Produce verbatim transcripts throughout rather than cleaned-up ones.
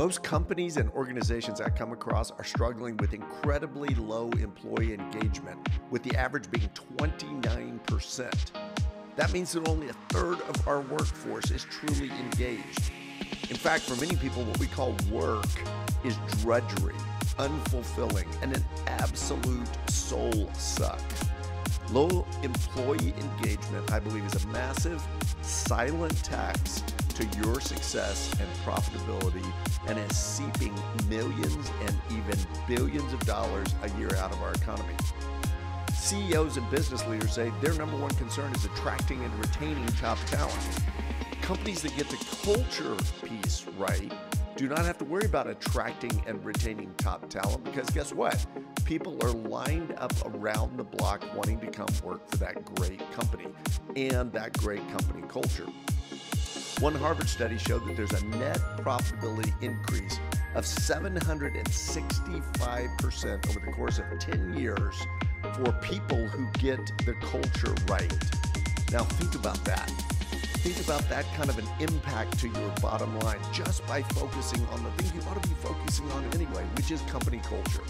Most companies and organizations I come across are struggling with incredibly low employee engagement, with the average being twenty-nine percent. That means that only a third of our workforce is truly engaged. In fact, for many people, what we call work is drudgery, unfulfilling, and an absolute soul suck. Low employee engagement, I believe, is a massive silent tax to your success and profitability, and is seeping millions and even billions of dollars a year out of our economy. C E Os and business leaders say their number one concern is attracting and retaining top talent. Companies that get the culture piece right do not have to worry about attracting and retaining top talent, because guess what? People are lined up around the block wanting to come work for that great company and that great company culture. One Harvard study showed that there's a net profitability increase of seven hundred sixty-five percent over the course of ten years for people who get the culture right. Now think about that. Think about that kind of an impact to your bottom line just by focusing on the thing you ought to be focusing on anyway, which is company culture.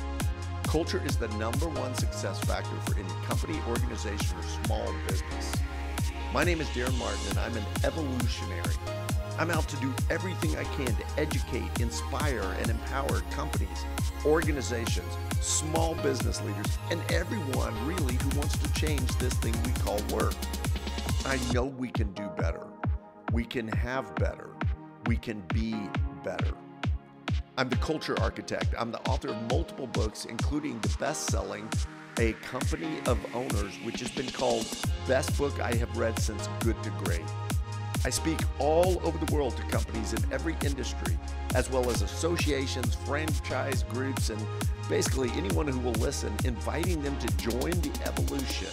Culture is the number one success factor for any company, organization, or small business. My name is Daren Martin, and I'm an evolutionary. I'm out to do everything I can to educate, inspire, and empower companies, organizations, small business leaders, and everyone really who wants to change this thing we call work. I know we can do better. We can have better. We can be better. I'm the culture architect. I'm the author of multiple books, including the best-selling A Company of Owners, which has been called best book I have read since Good to Great. I speak all over the world to companies in every industry, as well as associations, franchise groups, and basically anyone who will listen, inviting them to join the evolution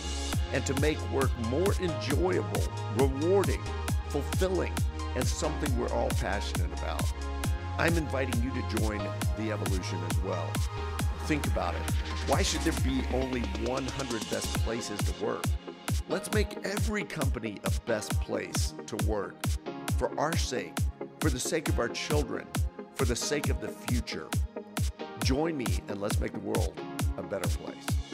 and to make work more enjoyable, rewarding, fulfilling, and something we're all passionate about. I'm inviting you to join the evolution as well. Think about it. Why should there be only one hundred best places to work? Let's make every company a best place to work, for our sake, for the sake of our children, for the sake of the future. Join me, and let's make the world a better place.